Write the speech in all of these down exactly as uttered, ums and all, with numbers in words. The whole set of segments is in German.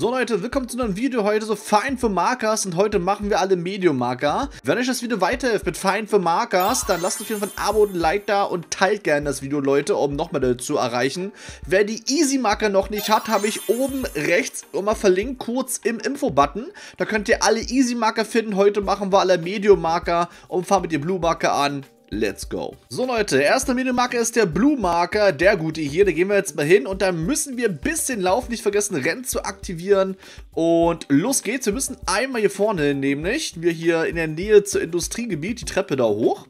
So Leute, willkommen zu einem Video heute, so Find the Markers, und heute machen wir alle Medium-Marker. Wenn euch das Video weiterhilft mit Find the Markers, dann lasst auf jeden Fall ein Abo und ein Like da und teilt gerne das Video, Leute, um nochmal zu erreichen. Wer die Easy-Marker noch nicht hat, habe ich oben rechts immer verlinkt, kurz im Info-Button. Da könnt ihr alle Easy-Marker finden. Heute machen wir alle Medium-Marker und fangen mit dem Blue-Marker an. Let's go. So Leute, erster Medium-Marker ist der Blue-Marker, der gute hier. Da gehen wir jetzt mal hin und dann müssen wir ein bisschen laufen. Nicht vergessen, Rennen zu aktivieren. Und los geht's. Wir müssen einmal hier vorne hin, nämlich wir hier in der Nähe zum Industriegebiet, die Treppe da hoch.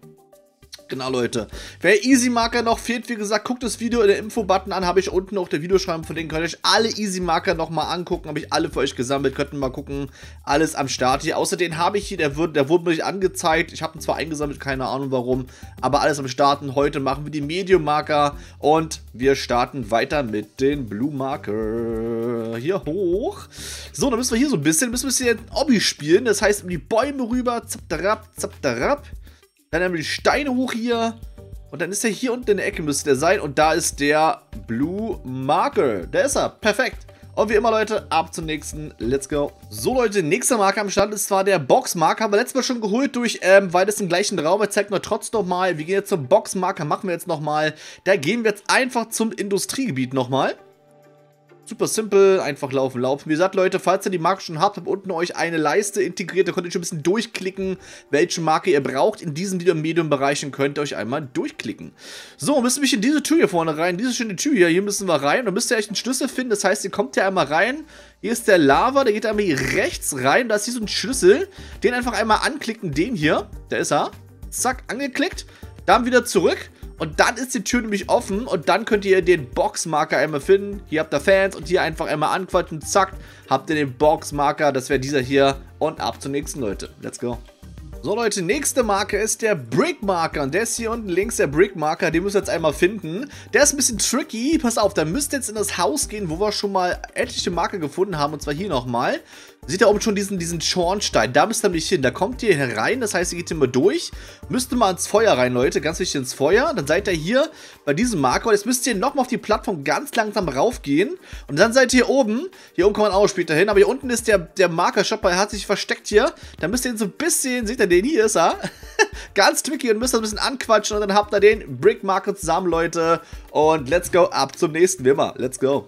Genau, Leute. Wer Easy-Marker noch fehlt, wie gesagt, guckt das Video in der Info-Button an. Habe ich unten auch der Videoschreiben, von denen könnt ihr euch alle Easy-Marker nochmal angucken. Habe ich alle für euch gesammelt. Könnt ihr mal gucken. Alles am Start hier. Außerdem habe ich hier, der, wird, der wurde mir nicht angezeigt. Ich habe ihn zwar eingesammelt, keine Ahnung warum. Aber alles am Starten. Heute machen wir die Medium-Marker. Und wir starten weiter mit den Blue-Marker. Hier hoch. So, dann müssen wir hier so ein bisschen, müssen wir hier ein Obby spielen. Das heißt, um die Bäume rüber. Zapterab, zapterab. Dann haben wir die Steine hoch hier. Und dann ist er hier unten in der Ecke, müsste der sein. Und da ist der Blue Marker. Da ist er. Perfekt. Und wie immer, Leute, ab zum nächsten. Let's go. So, Leute, nächster Marker am Stand ist zwar der Boxmarker. Haben wir letztes Mal schon geholt durch, ähm, weil das im gleichen Raum ist. Zeigt mir trotzdem nochmal. Wir gehen jetzt zum Boxmarker. Machen wir jetzt nochmal. Da gehen wir jetzt einfach zum Industriegebiet nochmal. Super simpel, einfach laufen, laufen. Wie gesagt, Leute, falls ihr die Marke schon habt, habt unten euch eine Leiste integriert. Da könnt ihr schon ein bisschen durchklicken, welche Marke ihr braucht. In diesem Video im Medium-Bereich könnt ihr euch einmal durchklicken. So, müssen wir in diese Tür hier vorne rein. Diese schöne Tür hier, hier müssen wir rein. Da müsst ihr echt einen Schlüssel finden. Das heißt, ihr kommt hier einmal rein. Hier ist der Lava, der geht einmal hier rechts rein. Da ist hier so ein Schlüssel. Den einfach einmal anklicken, den hier. Da ist er. Zack, angeklickt. Dann wieder zurück. Und dann ist die Tür nämlich offen und dann könnt ihr den Boxmarker einmal finden. Hier habt ihr Fans und hier einfach einmal anquatschen. Zack, habt ihr den Boxmarker. Das wäre dieser hier. Und ab zum nächsten, Leute. Let's go. So, Leute, nächste Marke ist der Brickmarker. Und der ist hier unten links, der Brickmarker. Den müsst ihr jetzt einmal finden. Der ist ein bisschen tricky. Pass auf, da müsst ihr jetzt in das Haus gehen, wo wir schon mal etliche Marker gefunden haben. Und zwar hier nochmal. Seht ihr oben schon diesen, diesen Schornstein? Da müsst ihr nämlich hin. Da kommt ihr herein. Das heißt, ihr geht immer durch. Müsst ihr mal ins Feuer rein, Leute. Ganz wichtig ins Feuer. Dann seid ihr hier bei diesem Marker. Und jetzt müsst ihr nochmal auf die Plattform ganz langsam raufgehen. Und dann seid ihr hier oben. Hier oben kann man auch später hin. Aber hier unten ist der, der Marker-Shop. Er hat sich versteckt hier. Da müsst ihr ihn so ein bisschen. Seht ihr den? Hier ist er. Ganz tricky. Und müsst ihr ein bisschen anquatschen. Und dann habt ihr den Brickmarker zusammen, Leute. Und let's go. Ab zum nächsten. Wie immer. Let's go.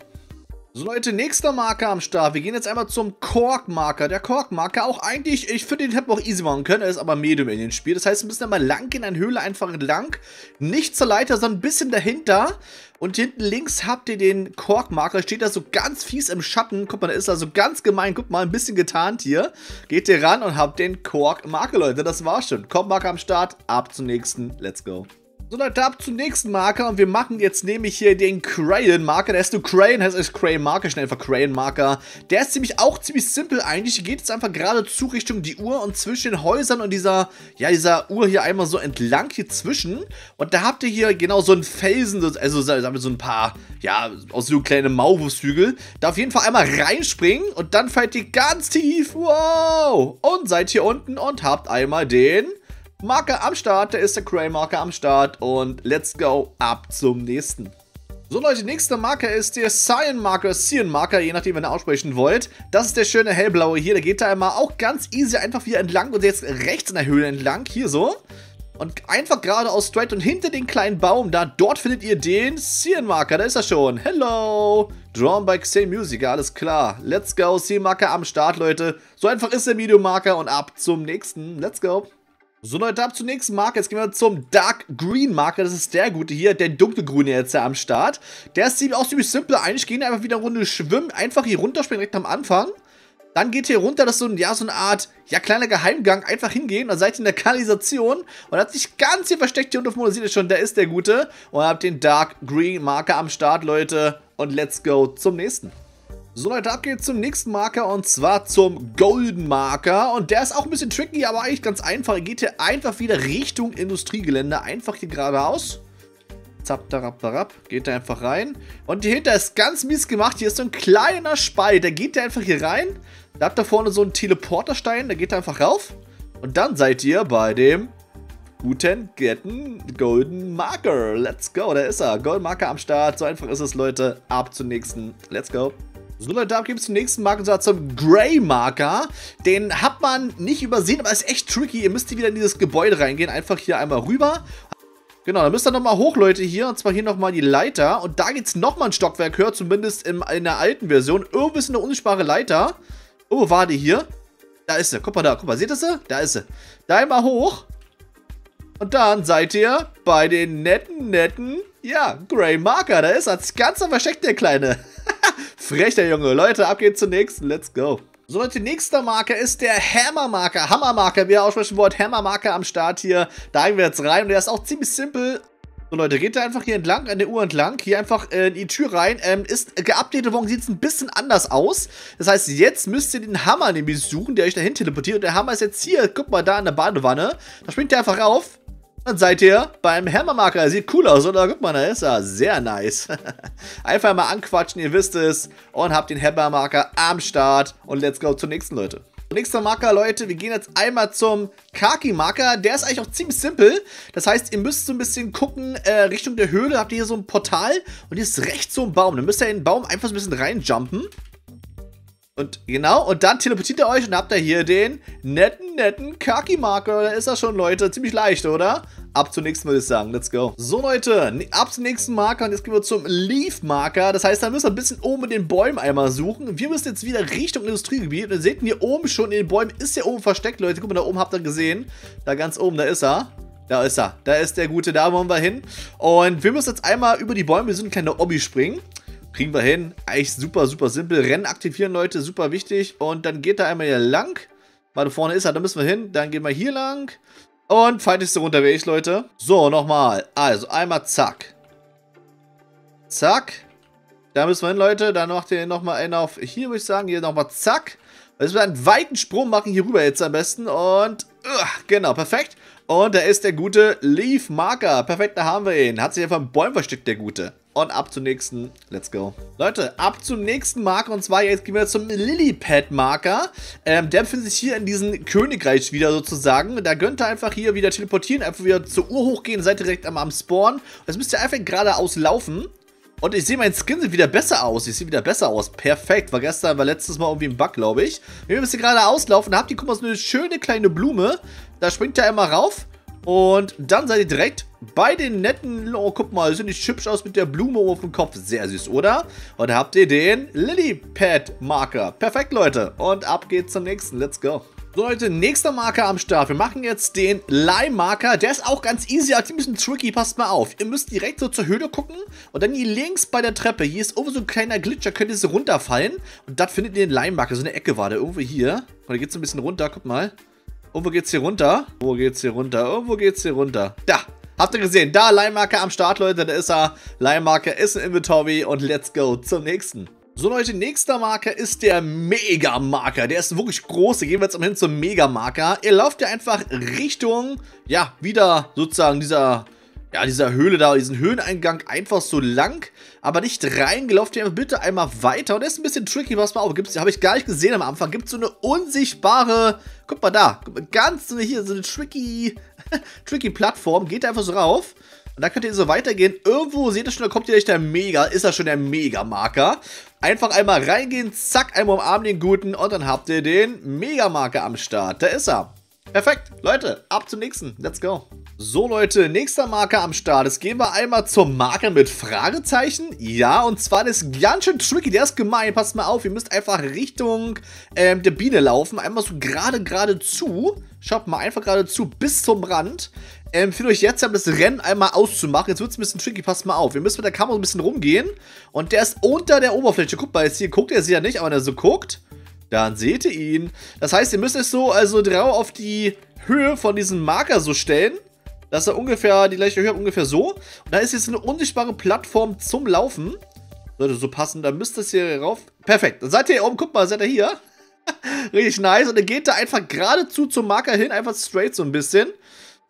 So Leute, nächster Marker am Start. Wir gehen jetzt einmal zum Korkmarker. Der Korkmarker, auch eigentlich, ich finde, den hätten wir auch easy machen können. Er ist aber Medium in dem Spiel. Das heißt, wir müssen einmal lang gehen, eine Höhle einfach lang. Nicht zur Leiter, sondern ein bisschen dahinter. Und hinten links habt ihr den Korkmarker. Steht da so ganz fies im Schatten. Guck mal, da ist er so ganz gemein. Guck mal, ein bisschen getarnt hier. Geht ihr ran und habt den Korkmarker, Leute. Das war's schon. Korkmarker am Start. Ab zum nächsten. Let's go. So Leute, ab zum nächsten Marker und wir machen jetzt nämlich hier den Crayon-Marker. Der ist nur Crayon, heißt es Crayon-Marker, schnell einfach Crayon-Marker. Der ist ziemlich auch ziemlich simpel eigentlich. Hier geht jetzt einfach geradezu Richtung die Uhr und zwischen den Häusern und dieser, ja, dieser Uhr hier einmal so entlang hier zwischen. Und da habt ihr hier genau so einen Felsen, also so ein paar, ja, aus so kleine Maulwurfshügel. Da auf jeden Fall einmal reinspringen und dann fallt ihr ganz tief, wow! Und seid hier unten und habt einmal den Marker am Start, da ist der Cray-Marker am Start und let's go, ab zum nächsten. So Leute, nächster Marker ist der Cyan-Marker, Cyan-Marker, je nachdem, wenn ihr aussprechen wollt. Das ist der schöne hellblaue hier, der geht da einmal auch ganz easy einfach hier entlang und jetzt rechts in der Höhle entlang, hier so. Und einfach geradeaus straight und hinter den kleinen Baum da, dort findet ihr den Cyan-Marker, da ist er schon. Hello, drawn by Xen Music, alles klar. Let's go, Cyan-Marker am Start, Leute. So einfach ist der Medium-Marker und ab zum nächsten, let's go. So Leute, ab zum nächsten Marker. Jetzt gehen wir zum Dark Green Marker. Das ist der gute hier, der dunkelgrüne jetzt ja am Start. Der ist ziemlich auch ziemlich simpel. Eigentlich gehen wir einfach wieder eine Runde schwimmen, einfach hier runterspringen direkt am Anfang. Dann geht hier runter, das ist so, ein, ja, so eine Art, ja, kleiner Geheimgang. Einfach hingehen, dann seid ihr in der Kanalisation und habt sich ganz hier versteckt. Hier unten auf dem seht ihr schon, der ist der gute. Und habt den Dark Green Marker am Start, Leute. Und let's go zum nächsten. So Leute, ab geht's zum nächsten Marker und zwar zum Golden Marker. Und der ist auch ein bisschen tricky, aber eigentlich ganz einfach. Er geht hier einfach wieder Richtung Industriegelände. Einfach hier geradeaus. Zap, darab, darab. Geht da einfach rein. Und hier hinter ist ganz mies gemacht. Hier ist so ein kleiner Spalt. Da geht der einfach hier rein. Da habt ihr vorne so einen Teleporterstein. Da geht er einfach rauf. Und dann seid ihr bei dem guten, getten Golden Marker. Let's go, da ist er. Golden Marker am Start. So einfach ist es, Leute. Ab zum nächsten. Let's go. So Leute, ab geht's zum nächsten Marker, zum Grey Marker. Den hat man nicht übersehen, aber ist echt tricky. Ihr müsst hier wieder in dieses Gebäude reingehen. Einfach hier einmal rüber. Genau, dann müsst ihr nochmal hoch, Leute, hier. Und zwar hier nochmal die Leiter. Und da geht's nochmal ein Stockwerk höher, zumindest in, in der alten Version. Irgendwie ist eine unsichtbare Leiter. Oh, war die hier? Da ist sie. Guck mal da. Guck mal, seht ihr sie? Da ist sie. Da einmal hoch. Und dann seid ihr bei den netten, netten, ja, Grey Marker. Da ist er. Ganz versteckt, der Kleine. Frech, der Junge. Leute, ab geht's zum nächsten. Let's go. So, Leute, nächster Marker ist der Hammermarker. Hammermarker, wie ihr aussprechen wollt. Hammermarker am Start hier. Da gehen wir jetzt rein. Und der ist auch ziemlich simpel. So, Leute, geht da einfach hier entlang, an der Uhr entlang. Hier einfach äh, in die Tür rein. Ähm, ist geupdatet worden, sieht es ein bisschen anders aus. Das heißt, jetzt müsst ihr den Hammer nämlich suchen, der euch dahin teleportiert. Und der Hammer ist jetzt hier, guck mal, da in der Badewanne. Da springt ihr einfach rauf. Dann seid ihr beim Hammermarker. Sieht cool aus, oder? Guck mal, da ist er. Sehr nice. Einfach mal anquatschen, ihr wisst es. Und habt den Hammermarker am Start. Und let's go zum nächsten, Leute. Nächster Marker, Leute. Wir gehen jetzt einmal zum Kaki-Marker. Der ist eigentlich auch ziemlich simpel. Das heißt, ihr müsst so ein bisschen gucken, äh, Richtung der Höhle. Habt ihr hier so ein Portal. Und hier ist rechts so ein Baum. Dann müsst ihr in den Baum einfach so ein bisschen reinjumpen. Und genau, und dann teleportiert ihr euch und habt ihr hier den netten, netten Kaki-Marker. Da ist das schon, Leute. Ziemlich leicht, oder? Ab zum nächsten, würde ich sagen. Let's go. So, Leute, ab zum nächsten Marker. Und jetzt gehen wir zum Leaf-Marker. Das heißt, da müssen wir ein bisschen oben in den Bäumen einmal suchen. Wir müssen jetzt wieder Richtung Industriegebiet. Und ihr seht hier oben schon, in den Bäumen ist der oben versteckt, Leute. Guck mal, da oben habt ihr gesehen. Da ganz oben, da ist er. Da ist er. Da ist der Gute. Da wollen wir hin. Und wir müssen jetzt einmal über die Bäume, wir sind keine Obby springen. Kriegen wir hin. Eigentlich super, super simpel. Rennen aktivieren, Leute. Super wichtig. Und dann geht er einmal hier lang. Weil da vorne ist er. Da müssen wir hin. Dann gehen wir hier lang. Und fertig so unterwegs, Leute. So, nochmal. Also, einmal zack. Zack. Da müssen wir hin, Leute. Dann macht ihr nochmal einen auf hier, würde ich sagen. Hier nochmal zack. Jetzt müssen wir einen weiten Sprung machen. Hier rüber jetzt am besten. Und, uh, genau, perfekt. Und da ist der gute Leaf Marker. Perfekt, da haben wir ihn. Hat sich einfach im Bäumen versteckt, der gute. Und ab zum nächsten. Let's go. Leute, ab zum nächsten Marker. Und zwar, jetzt gehen wir zum Lillipad-Marker. Ähm, der befindet sich hier in diesem Königreich wieder sozusagen. Da könnt ihr einfach hier wieder teleportieren. Einfach wieder zur Uhr hochgehen. Seid direkt am, am Spawn. Jetzt müsst ihr einfach geradeaus laufen. Und ich sehe, mein Skin sieht wieder besser aus. Ich sehe wieder besser aus. Perfekt. War gestern, war letztes Mal irgendwie ein Bug, glaube ich. Wenn wir ein bisschen geradeaus laufen, da habt ihr, guck mal, so eine schöne kleine Blume. Da springt ihr einmal rauf. Und dann seid ihr direkt bei den netten... Oh, guck mal, das sieht nicht hübsch aus mit der Blume auf dem Kopf. Sehr süß, oder? Und da habt ihr den Lillipad-Marker. Perfekt, Leute. Und ab geht's zum nächsten. Let's go. So, Leute, nächster Marker am Start. Wir machen jetzt den Lime-Marker. Der ist auch ganz easy, aber ein bisschen tricky. Passt mal auf. Ihr müsst direkt so zur Höhle gucken. Und dann hier links bei der Treppe. Hier ist oben so ein kleiner Glitcher. Könnt ihr so runterfallen. Und das findet ihr den Lime-Marker. So eine Ecke war der irgendwo hier. Und da geht's so ein bisschen runter. Guck mal. Irgendwo geht's hier runter. Wo geht's hier runter? Irgendwo geht's hier runter. Da. Habt ihr gesehen? Da, Lime-Marker am Start, Leute. Da ist er. Lime-Marker ist im Inventory. Und let's go zum nächsten. So, Leute, nächster Marker ist der Mega-Marker. Der ist wirklich groß. Da gehen wir jetzt mal hin zum Mega-Marker. Ihr lauft ja einfach Richtung, ja, wieder sozusagen dieser, ja, dieser Höhle da, diesen Höheneingang einfach so lang, aber nicht reingelauft. Ihr bitte einmal weiter. Und das ist ein bisschen tricky, was man auch gibt. Habe ich gar nicht gesehen am Anfang. Gibt es so eine unsichtbare, guck mal da, guck mal, ganz so eine, hier so eine tricky, tricky Plattform. Geht einfach so rauf. Und dann könnt ihr so weitergehen. Irgendwo, seht ihr schon, da kommt ihr echt der Mega, ist das schon der Mega-Marker. Einfach einmal reingehen, zack, einmal umarmen den Guten und dann habt ihr den Mega-Marker am Start. Da ist er. Perfekt. Leute, ab zum nächsten. Let's go. So, Leute, nächster Marker am Start. Jetzt gehen wir einmal zum Marker mit Fragezeichen. Ja, und zwar, das ist ganz schön tricky. Der ist gemein. Passt mal auf. Ihr müsst einfach Richtung ähm, der Biene laufen. Einmal so gerade, gerade zu. Schaut mal einfach gerade zu bis zum Rand. Ähm, für euch jetzt das Rennen einmal auszumachen. Jetzt wird es ein bisschen tricky, passt mal auf. Wir müssen mit der Kamera ein bisschen rumgehen. Und der ist unter der Oberfläche. Guckt mal, jetzt hier guckt er sie ja nicht, aber wenn er so guckt, dann seht ihr ihn. Das heißt, ihr müsst es so, also drauf auf die Höhe von diesem Marker so stellen. Das ist ja ungefähr die gleiche Höhe, ungefähr so. Und da ist jetzt eine unsichtbare Plattform zum Laufen. Sollte so passen, dann müsst ihr es hier rauf. Perfekt, dann seid ihr hier oben, guckt mal, seid ihr hier. Richtig nice. Und dann geht da einfach geradezu zum Marker hin, einfach straight so ein bisschen.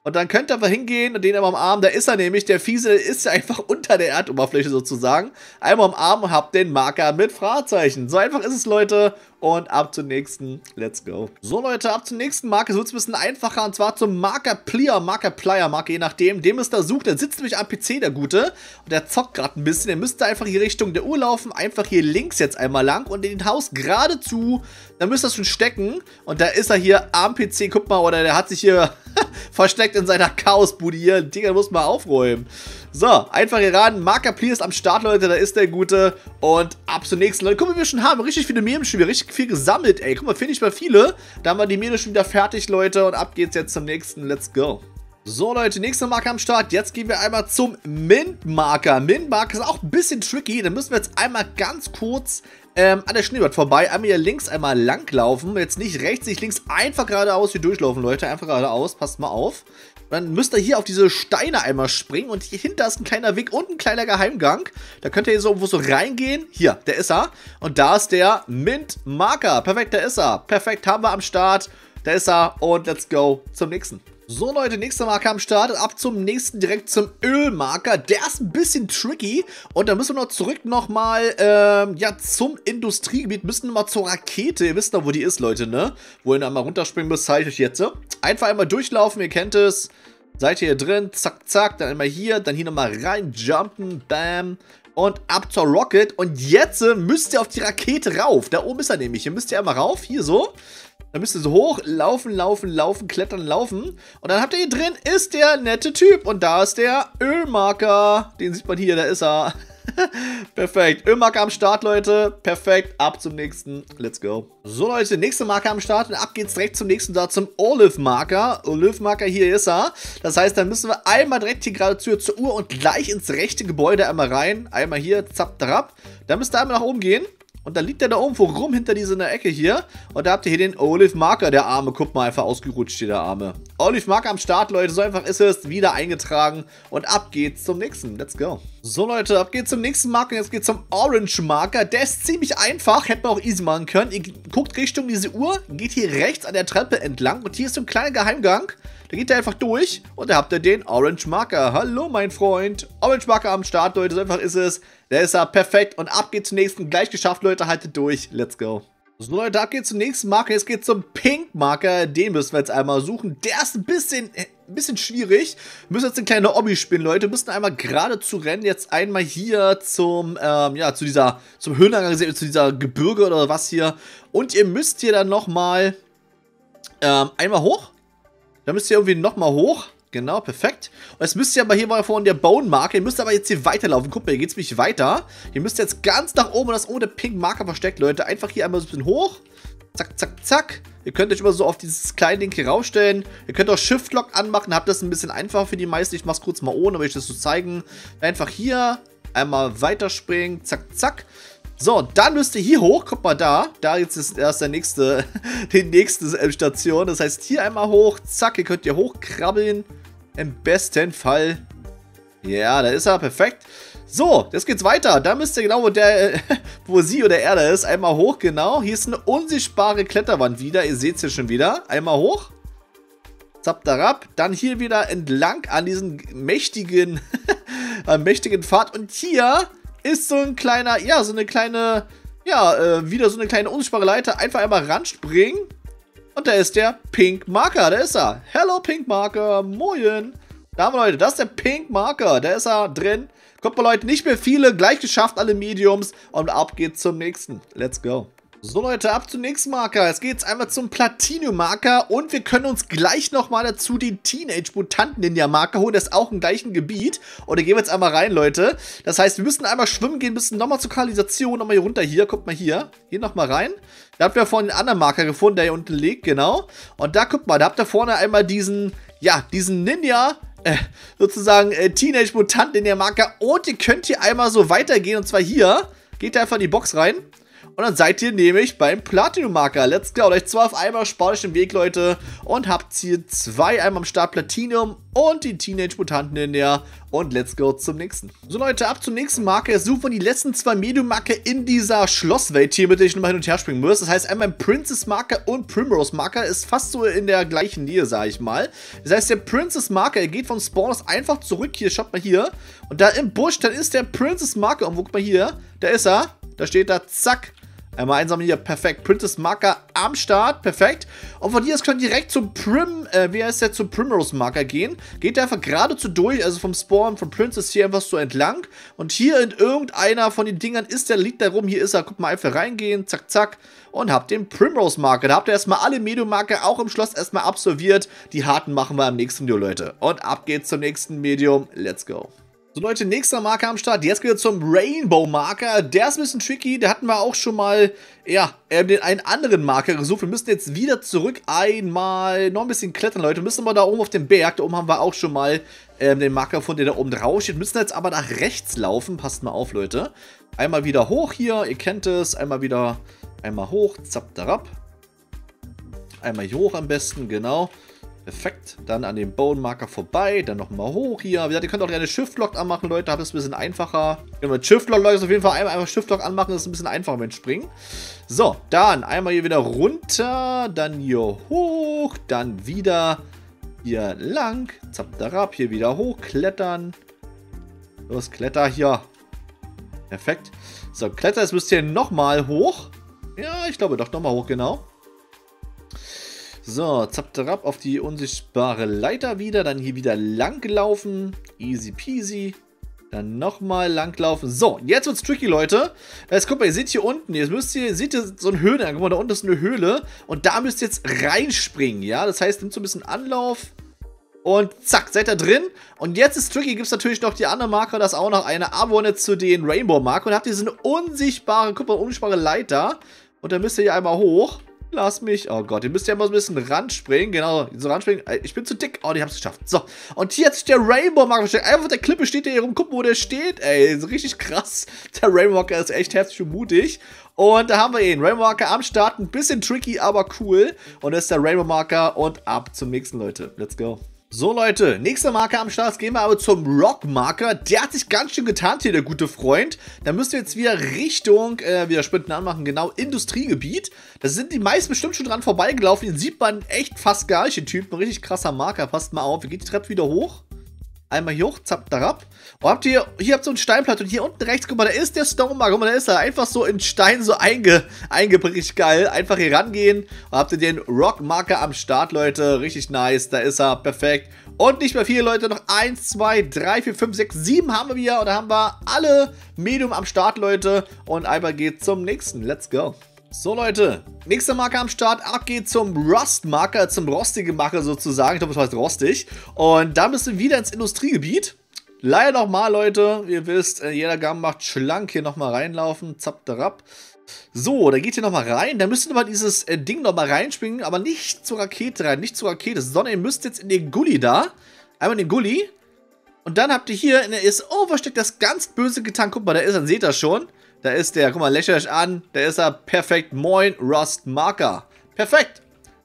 Und dann könnt ihr aber hingehen und den einmal am Arm, da ist er nämlich, der Fiese ist ja einfach unter der Erdoberfläche sozusagen. Einmal am Arm und habt den Marker mit Fragezeichen. So einfach ist es, Leute. Und ab zum nächsten, let's go. So, Leute, ab zum nächsten Marker. So wird es ein bisschen einfacher, und zwar zum Marker Plier, Marker Plier, Marker, je nachdem, dem es da sucht. Der sitzt nämlich am P C, der Gute, und der zockt gerade ein bisschen. Der müsste einfach hier Richtung der Uhr laufen, einfach hier links jetzt einmal lang und in den Haus geradezu. Dann müsste das schon stecken. Und da ist er hier am P C, guck mal, oder der hat sich hier versteckt in seiner Chaosbude hier. Digga, muss mal aufräumen. So, einfach hier ran. Marker Plier ist am Start, Leute. Da ist der Gute. Und ab zum nächsten. Leute, guck mal, wir schon haben richtig viele Memes schon wieder. Richtig viel gesammelt, ey. Guck mal, finde ich mal viele. Da haben wir die Memes schon wieder fertig, Leute. Und ab geht's jetzt zum nächsten. Let's go. So, Leute, nächster Marker am Start. Jetzt gehen wir einmal zum Mint-Marker. Mint-Marker ist auch ein bisschen tricky. Da müssen wir jetzt einmal ganz kurz ähm, an der Schneeblatt vorbei. Einmal hier links, einmal lang laufen. Jetzt nicht rechts, nicht links. Einfach geradeaus hier durchlaufen, Leute. Einfach geradeaus. Passt mal auf. Dann müsst ihr hier auf diese Steine einmal springen. Und hier hinter ist ein kleiner Weg und ein kleiner Geheimgang. Da könnt ihr hier so irgendwo so reingehen. Hier, der ist er. Und da ist der Mint-Marker. Perfekt, der ist er. Perfekt, haben wir am Start. Da ist er. Und let's go zum nächsten. So, Leute, nächster Marker am Start. Ab zum nächsten, direkt zum Ölmarker. Der ist ein bisschen tricky. Und da müssen wir noch zurück nochmal ähm, ja, zum Industriegebiet. Müssen wir mal zur Rakete. Ihr wisst noch, wo die ist, Leute, ne? Wo ihr dann mal runterspringen müsst, zeige ich euch jetzt. Einfach einmal durchlaufen, ihr kennt es. Seid ihr hier drin, zack, zack. Dann einmal hier, dann hier nochmal rein, jumpen, bam. Und ab zur Rocket. Und jetzt müsst ihr auf die Rakete rauf. Da oben ist er nämlich. Hier müsst ihr einmal rauf, hier so. Dann müsst ihr so hoch laufen, laufen, laufen, klettern, laufen. Und dann habt ihr hier drin, ist der nette Typ. Und da ist der Ölmarker. Den sieht man hier, da ist er. Perfekt. Ölmarker am Start, Leute. Perfekt. Ab zum nächsten. Let's go. So, Leute, nächste Marker am Start. Und ab geht's direkt zum nächsten, da zum Olive-Marker. Olive-Marker, hier ist er. Das heißt, dann müssen wir einmal direkt hier geradezu zur Uhr und gleich ins rechte Gebäude einmal rein. Einmal hier, zapp, darab. Dann müsst ihr einmal nach oben gehen. Und dann liegt er da irgendwo rum, hinter dieser Ecke hier. Und da habt ihr hier den Olive-Marker, der Arme. Guckt mal, einfach ausgerutscht hier der Arme. Olive-Marker am Start, Leute. So einfach ist es. Wieder eingetragen. Und ab geht's zum nächsten. Let's go. So, Leute, ab geht's zum nächsten Marker. Jetzt geht's zum Orange-Marker. Der ist ziemlich einfach. Hätte man auch easy machen können. Ihr guckt Richtung diese Uhr. Geht hier rechts an der Treppe entlang. Und hier ist so ein kleiner Geheimgang. Da geht ihr einfach durch. Und da habt ihr den Orange-Marker. Hallo, mein Freund. Orange-Marker am Start, Leute. So einfach ist es. Der ist ja perfekt. Und ab geht's zum nächsten. Gleich geschafft, Leute. Haltet durch. Let's go. So, Leute, ab geht's zum nächsten Marker. Jetzt geht's zum Pink-Marker. Den müssen wir jetzt einmal suchen. Der ist ein bisschen, ein bisschen schwierig. Wir müssen jetzt eine kleine Obby spielen, Leute. Wir müssen einmal geradezu rennen. Jetzt einmal hier zum, ähm, ja, zu dieser, zum Höhenangang, zu dieser Gebirge oder was hier. Und ihr müsst hier dann nochmal, ähm, einmal hoch. Dann müsst ihr irgendwie nochmal hoch. Genau, perfekt. Und jetzt müsst ihr aber hier mal vorne der Bone-Marke. Ihr müsst aber jetzt hier weiterlaufen. Guck mal, hier geht es nämlich weiter. Ihr müsst jetzt ganz nach oben und das ohne Pink-Marker versteckt, Leute. Einfach hier einmal so ein bisschen hoch. Zack, zack, zack. Ihr könnt euch immer so auf dieses kleine Ding hier raufstellen. Ihr könnt auch Shift-Lock anmachen. Habt das ein bisschen einfacher für die meisten. Ich mach's kurz mal ohne, um euch das zu zeigen. Einfach hier einmal weiterspringen. Zack, zack. So, dann müsst ihr hier hoch, guck mal da, da jetzt ist erst der nächste, die nächste Station, das heißt hier einmal hoch, zack, ihr könnt hier hochkrabbeln, im besten Fall, ja, da ist er, perfekt. So, jetzt geht's weiter, da müsst ihr genau, wo der, wo sie oder er da ist, einmal hoch, genau, hier ist eine unsichtbare Kletterwand wieder, ihr seht es hier schon wieder, einmal hoch. Zap, darab. Dann hier wieder entlang an diesen mächtigen, an mächtigen Pfad und hier ist so ein kleiner, ja, so eine kleine, ja, äh, wieder so eine kleine unsichtbare Leiter. Einfach einmal ranspringen. Und da ist der Pink-Marker, da ist er. Hello, Pink-Marker, moin. Da haben wir, Leute, das ist der Pink-Marker, da ist er drin. Kommt mal, Leute, nicht mehr viele, gleich geschafft, alle Mediums. Und ab geht's zum nächsten. Let's go. So, Leute, ab zum nächsten Marker. Jetzt geht's einmal zum Platinum-Marker und wir können uns gleich nochmal dazu den Teenage-Mutanten-Ninja-Marker holen. Das ist auch im gleichen Gebiet. Und da gehen wir jetzt einmal rein, Leute. Das heißt, wir müssen einmal schwimmen gehen, müssen nochmal zur Kanalisation, nochmal hier runter hier. Guckt mal hier. Hier nochmal rein. Da habt ihr vorne einen anderen Marker gefunden, der hier unten liegt, genau. Und da, guckt mal, da habt ihr vorne einmal diesen, ja, diesen Ninja, äh, sozusagen äh, Teenage-Mutanten-Ninja-Marker. Und ihr könnt hier einmal so weitergehen und zwar hier. Geht da einfach in die Box rein. Und dann seid ihr nämlich beim Platinum-Marker. Let's go. Gleich zwölf einmal spart euch den Weg, Leute. Und habt hier zwei einmal am Start Platinum und die Teenage-Mutanten in der. Und let's go zum nächsten. So, Leute, ab zum nächsten Marker. Suchen wir die letzten zwei Medium-Marker in dieser Schlosswelt hier, mit der ich nochmal hin und her springen muss. Das heißt, einmal ein Princess-Marker und Primrose-Marker ist fast so in der gleichen Nähe, sage ich mal. Das heißt, der Princess-Marker geht vom Spawners einfach zurück. Hier, schaut mal hier. Und da im Busch, dann ist der Princess-Marker. Und guck mal hier. Da ist er. Da steht da, zack. Einmal einsammeln hier, perfekt. Princess Marker am Start, perfekt. Und von hier aus könnt ihr direkt zum Prim, äh, wie heißt der, zum Primrose Marker gehen. Geht da einfach geradezu durch, also vom Spawn, von Princess hier einfach so entlang. Und hier in irgendeiner von den Dingern ist der, liegt da rum, hier ist er. Guck mal, einfach reingehen, zack, zack. Und habt den Primrose Marker. Da habt ihr erstmal alle Medium-Marker auch im Schloss erstmal absolviert. Die harten machen wir im nächsten Video, Leute. Und ab geht's zum nächsten Medium. Let's go. So, Leute, nächster Marker am Start. Jetzt geht es zum Rainbow-Marker. Der ist ein bisschen tricky. Da hatten wir auch schon mal, ja, den einen anderen Marker gesucht. Wir müssen jetzt wieder zurück einmal noch ein bisschen klettern, Leute. Wir müssen mal da oben auf den Berg. Da oben haben wir auch schon mal ähm, den Marker gefunden, der da oben drauf steht. Wir müssen jetzt aber nach rechts laufen. Passt mal auf, Leute. Einmal wieder hoch hier. Ihr kennt es. Einmal wieder, einmal hoch. Zapp, darab. Einmal hier hoch am besten, genau. Perfekt, dann an dem Bone-Marker vorbei, dann nochmal hoch hier. Wie gesagt, ihr könnt auch gerne Shift-Lock anmachen, Leute, habt es ein bisschen einfacher. Genau, mit Shift-Lock, Leute, ist auf jeden Fall einmal, einmal Shift-Lock anmachen, das ist ein bisschen einfacher mit Springen. So, dann einmal hier wieder runter, dann hier hoch, dann wieder hier lang, zapp, darab, hier wieder hoch, klettern. Los, kletter hier. Perfekt. So, kletter, jetzt müsst ihr nochmal hoch. Ja, ich glaube doch, nochmal hoch, genau. So, zapterab auf die unsichtbare Leiter wieder. Dann hier wieder langlaufen. Easy peasy. Dann nochmal langlaufen. So, jetzt wird's tricky, Leute. Jetzt guckt mal, ihr seht hier unten. Jetzt müsst ihr, seht ihr so eine Höhle. Guck mal, da unten ist eine Höhle. Und da müsst ihr jetzt reinspringen, ja. Das heißt, nimmt so ein bisschen Anlauf. Und zack, seid ihr drin. Und jetzt ist tricky, gibt es natürlich noch die anderen Marker. Das ist auch noch eine Abonnent zu den Rainbow-Marker. Und habt ihr so eine unsichtbare, guck mal, unsichtbare Leiter. Und dann müsst ihr hier einmal hoch. Lass mich. Oh Gott, ihr müsst ja mal so ein bisschen ranspringen. Genau, so ranspringen. Ich bin zu dick. Oh, die haben es geschafft. So, und hier hat sich der Rainbow-Marker versteckt. Einfach auf der Klippe steht der hier rum. Guck, wo der steht. Ey, so richtig krass. Der Rainbow-Marker ist echt heftig und mutig. Und da haben wir ihn. Rainbow-Marker am Start. Ein bisschen tricky, aber cool. Und das ist der Rainbow-Marker. Und ab zum nächsten, Leute. Let's go. So, Leute, nächster Marker am Start. Jetzt gehen wir aber zum Rock-Marker. Der hat sich ganz schön getarnt hier, der gute Freund. Da müsst ihr jetzt wieder Richtung, äh, wieder Sprinten anmachen, genau, Industriegebiet. Da sind die meisten bestimmt schon dran vorbeigelaufen. Den sieht man echt fast gar nicht, den Typen. Ein richtig krasser Marker, passt mal auf. Wir gehen die Treppe wieder hoch. Einmal hier hoch, zapp, darab. Und habt ihr, hier habt ihr so einen Steinplatz. Und hier unten rechts, guck mal, da ist der Stone-Marker. Guck mal, da ist er einfach so in Stein so einge, eingeprägt. Richtig geil. Einfach hier rangehen. Und habt ihr den Rock-Marker am Start, Leute. Richtig nice. Da ist er. Perfekt. Und nicht mehr viele, Leute. Noch eins, zwei, drei, vier, fünf, sechs, sieben haben wir wieder. Und da haben wir alle Medium am Start, Leute. Und einmal geht's zum nächsten. Let's go. So, Leute, nächster Marker am Start, ab geht zum Rust-Marker, zum rostigen Marker sozusagen, ich glaube, das heißt rostig. Und da müssen wir wieder ins Industriegebiet. Leider nochmal, Leute, ihr wisst, jeder Gamm macht schlank, hier nochmal reinlaufen, zapp, darab. So, da geht ihr nochmal rein, da müsst ihr nochmal dieses äh, Ding nochmal reinspringen, aber nicht zur Rakete rein, nicht zur Rakete, sondern ihr müsst jetzt in den Gully da, einmal in den Gully. Und dann habt ihr hier, in der ist, oh, versteckt das ganz böse getan, guck mal, da ist er, seht ihr schon. Da ist der, guck mal, lächelt euch an. Da ist er, perfekt. Moin, Rust Marker. Perfekt.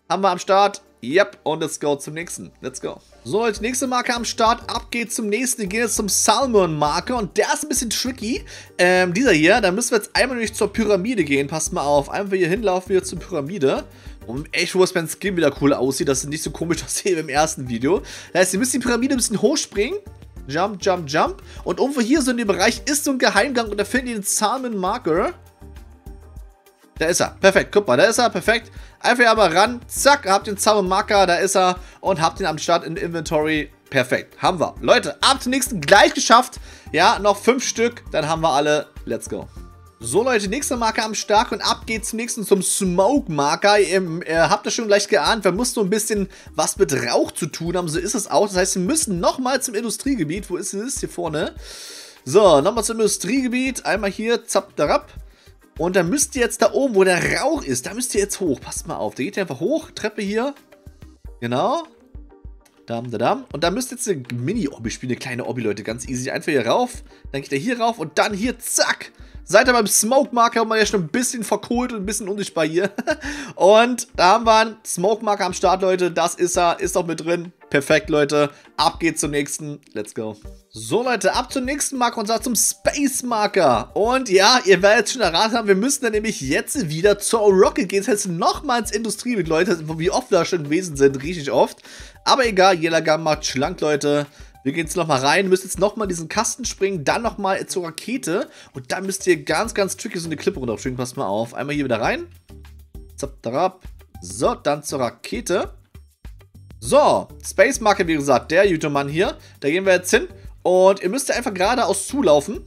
Haben wir am Start. Yep, und let's go zum nächsten. Let's go. So, Leute, nächste Marker am Start. Ab geht's zum nächsten. Wir gehen jetzt zum Salmon-Marker. Und der ist ein bisschen tricky. Ähm, dieser hier. Da müssen wir jetzt einmal durch zur Pyramide gehen. Passt mal auf. Einfach hier hinlaufen, wir zur Pyramide. Und echt, wo es mein Skin wieder cool aussieht. Das ist nicht so komisch aussehen wie im ersten Video. Das heißt, ihr müsst die Pyramide ein bisschen hochspringen. Jump, jump, jump. Und irgendwo hier so in dem Bereich ist so ein Geheimgang. Und da findet ihr den Salmon Marker. Da ist er. Perfekt. Guck mal, da ist er. Perfekt. Einfach hier aber ran. Zack. Habt den Salmon Marker. Da ist er. Und habt den am Start in Inventory. Perfekt. Haben wir. Leute, ab zum nächsten. Gleich geschafft. Ja, noch fünf Stück. Dann haben wir alle. Let's go. So, Leute, nächster Marker am Start und ab geht's zum nächsten, zum Smoke-Marker. Ihr, ihr habt das schon gleich geahnt, wir müssen so ein bisschen was mit Rauch zu tun haben, so ist es auch. Das heißt, wir müssen nochmal zum Industriegebiet. Wo ist es? Hier vorne. So, nochmal zum Industriegebiet. Einmal hier, zapp, darab. Und dann müsst ihr jetzt da oben, wo der Rauch ist, da müsst ihr jetzt hoch. Passt mal auf, da geht ihr einfach hoch, Treppe hier. Genau. Dam, da, dam. Und da müsst ihr jetzt eine Mini-Obby spielen, eine kleine Obby, Leute, ganz easy. Einfach hier rauf, dann geht ihr hier rauf und dann hier, zack. Seit er beim Smoke Marker war ja schon ein bisschen verkohlt und ein bisschen unsichtbar hier. Und da haben wir einen Smoke Marker am Start, Leute. Das ist er, ist auch mit drin. Perfekt, Leute. Ab geht's zum nächsten. Let's go. So, Leute, ab zum nächsten Marker, und zwar zum Space Marker. Und ja, ihr werdet schon erraten haben, wir müssen dann nämlich jetzt wieder zur Rocket gehen. Das heißt, nochmal ins Industrie mit, Leute, wie oft wir da schon gewesen sind, richtig oft. Aber egal, jeder Gang macht schlank, Leute. Wir gehen jetzt nochmal rein, müsst jetzt nochmal diesen Kasten springen, dann nochmal zur Rakete. Und dann müsst ihr ganz, ganz tricky so eine Klippe runterspringen. Passt mal auf. Einmal hier wieder rein. Zap, tarab. So, dann zur Rakete. So, Space Marker, wie gesagt, der YouTube-Mann hier. Da gehen wir jetzt hin. Und ihr müsst ja einfach geradeaus zulaufen.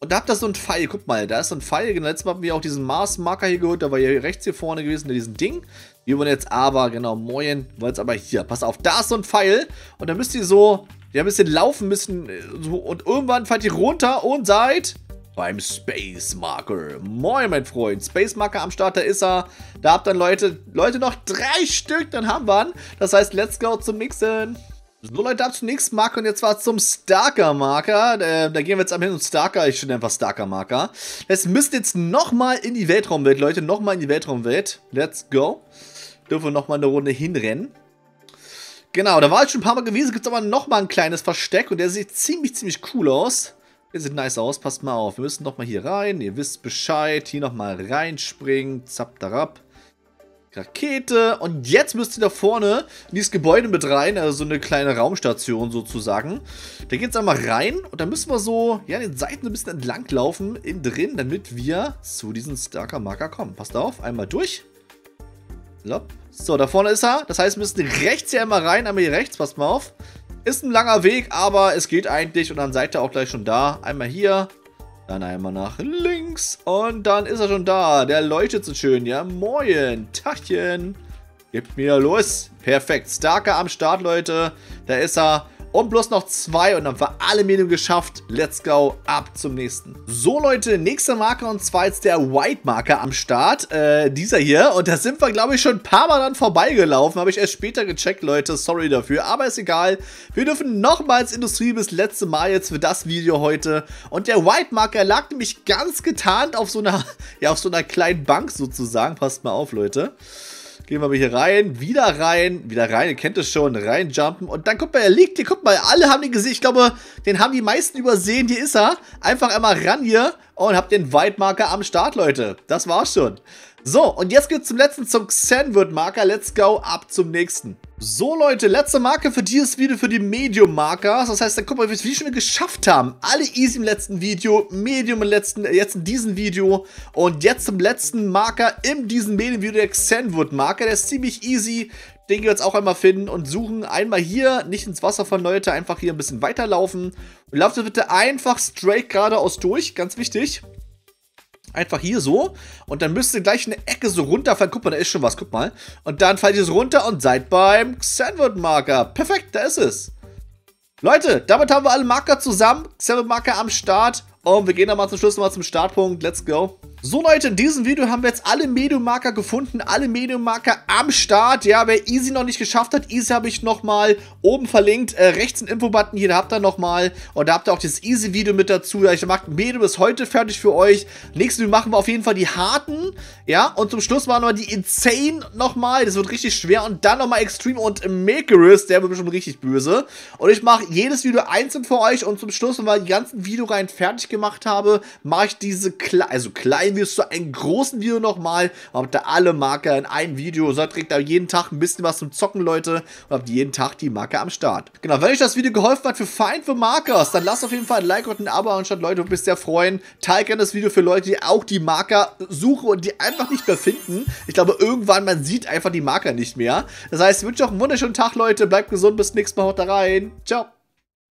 Und da habt ihr so einen Pfeil. Guckt mal, da ist so ein Pfeil. Letztes Mal haben wir auch diesen Mars-Marker hier geholt. Da war hier rechts hier vorne gewesen, in diesem Ding. Wir wollen jetzt aber, genau, moin. Wir wollen jetzt aber hier. Pass auf, da ist so ein Pfeil. Und da müsst ihr so, ja, ein bisschen laufen müssen. So, und irgendwann fallt ihr runter und seid beim Space Marker. Moin, mein Freund. Space Marker am Start, da ist er. Da habt dann Leute, Leute noch drei Stück, dann haben wir ihn. Das heißt, let's go zum nächsten. So, Leute, ab zum nächsten Marker, und jetzt war es zum Starker Marker. Äh, da gehen wir jetzt am hin und Starker, ich finde einfach Starker Marker. Es müsst jetzt nochmal in die Weltraumwelt, Leute, nochmal in die Weltraumwelt. Let's go. Dürfen wir nochmal eine Runde hinrennen. Genau, da war ich schon ein paar Mal gewesen, gibt es aber nochmal ein kleines Versteck, und der sieht ziemlich, ziemlich cool aus. Der sieht nice aus, passt mal auf. Wir müssen nochmal hier rein, ihr wisst Bescheid. Hier nochmal reinspringen, zap, tarab. Rakete. Und jetzt müsst ihr da vorne in dieses Gebäude mit rein, also so eine kleine Raumstation sozusagen. Da geht's einmal rein, und dann müssen wir so, ja, an den Seiten ein bisschen entlang laufen, innen drin, damit wir zu diesem Starker Marker kommen. Passt auf, einmal durch. So, da vorne ist er. Das heißt, wir müssen rechts hier einmal rein, einmal hier rechts, passt mal auf. Ist ein langer Weg, aber es geht eigentlich, und dann seid ihr auch gleich schon da. Einmal hier, dann einmal nach links, und dann ist er schon da. Der leuchtet so schön, ja, moin, Tachchen, gebt mir los. Perfekt, Starker am Start, Leute, da ist er. Und bloß noch zwei, und dann haben wir alle Medien geschafft. Let's go, ab zum nächsten. So, Leute, nächster Marker, und zwar jetzt der White Marker am Start. Äh, dieser hier. Und da sind wir, glaube ich, schon ein paar Mal dran vorbeigelaufen. Habe ich erst später gecheckt, Leute. Sorry dafür, aber ist egal. Wir dürfen nochmals Industrie bis letzte Mal jetzt für das Video heute. Und der White Marker lag nämlich ganz getarnt auf so einer, ja, auf so einer kleinen Bank sozusagen. Passt mal auf, Leute. Gehen wir mal hier rein, wieder rein, wieder rein, ihr kennt es schon, reinjumpen. Und dann guckt mal, er liegt hier, guckt mal, alle haben den gesehen. Ich glaube, den haben die meisten übersehen. Hier ist er. Einfach einmal ran hier und habt den White Marker am Start, Leute. Das war's schon. So, und jetzt geht's zum letzten, zum Sandwich Marker. Let's go, ab zum nächsten. So, Leute, letzte Marke für dieses Video, für die Medium-Marker. Das heißt, dann guck mal, wie viel wir geschafft haben. Alle easy im letzten Video, Medium im letzten, jetzt in diesem Video. Und jetzt zum letzten Marker in diesem Medium-Video, der Sandwood-Marker. Der ist ziemlich easy. Den gehen wir jetzt auch einmal finden und suchen. Einmal hier, nicht ins Wasser von, Leute, einfach hier ein bisschen weiterlaufen. Und lauft bitte einfach straight geradeaus durch, ganz wichtig. Einfach hier so. Und dann müsst ihr gleich eine Ecke so runterfallen. Guck mal, da ist schon was. Guck mal. Und dann fallt ihr so runter und seid beim Sandwich-Marker. Perfekt, da ist es. Leute, damit haben wir alle Marker zusammen. Sandwich-Marker am Start. Und wir gehen dann mal zum Schluss nochmal zum Startpunkt. Let's go. So, Leute, in diesem Video haben wir jetzt alle Medium-Marker gefunden, alle Medium-Marker am Start. Ja, wer Easy noch nicht geschafft hat, Easy habe ich nochmal oben verlinkt, äh, rechts den Infobutton hier, da habt ihr nochmal. Und da habt ihr auch dieses Easy-Video mit dazu. Ich mag, Medium ist heute fertig für euch. Nächstes Video machen wir auf jeden Fall die harten, ja. Und zum Schluss machen wir die Insane nochmal, das wird richtig schwer. Und dann nochmal Extreme und Markerist, der wird schon richtig böse. Und ich mache jedes Video einzeln für euch. Und zum Schluss, wenn wir die ganzen Videoreihen fertig gemacht habe, mache ich diese, Kle also kleinen wir zu einem großen Video nochmal. Habt ihr alle Marker in einem Video. So trägt ihr jeden Tag ein bisschen was zum Zocken, Leute. Und habt jeden Tag die Marker am Start. Genau, wenn euch das Video geholfen hat für Find the Markers, dann lasst auf jeden Fall ein Like und ein Abo anstatt, Leute, und bist sehr freuen. Teilt gerne das Video für Leute, die auch die Marker suchen und die einfach nicht mehr finden. Ich glaube, irgendwann, man sieht einfach die Marker nicht mehr. Das heißt, ich wünsche euch einen wunderschönen Tag, Leute. Bleibt gesund, bis nächstes Mal, haut da rein. Ciao.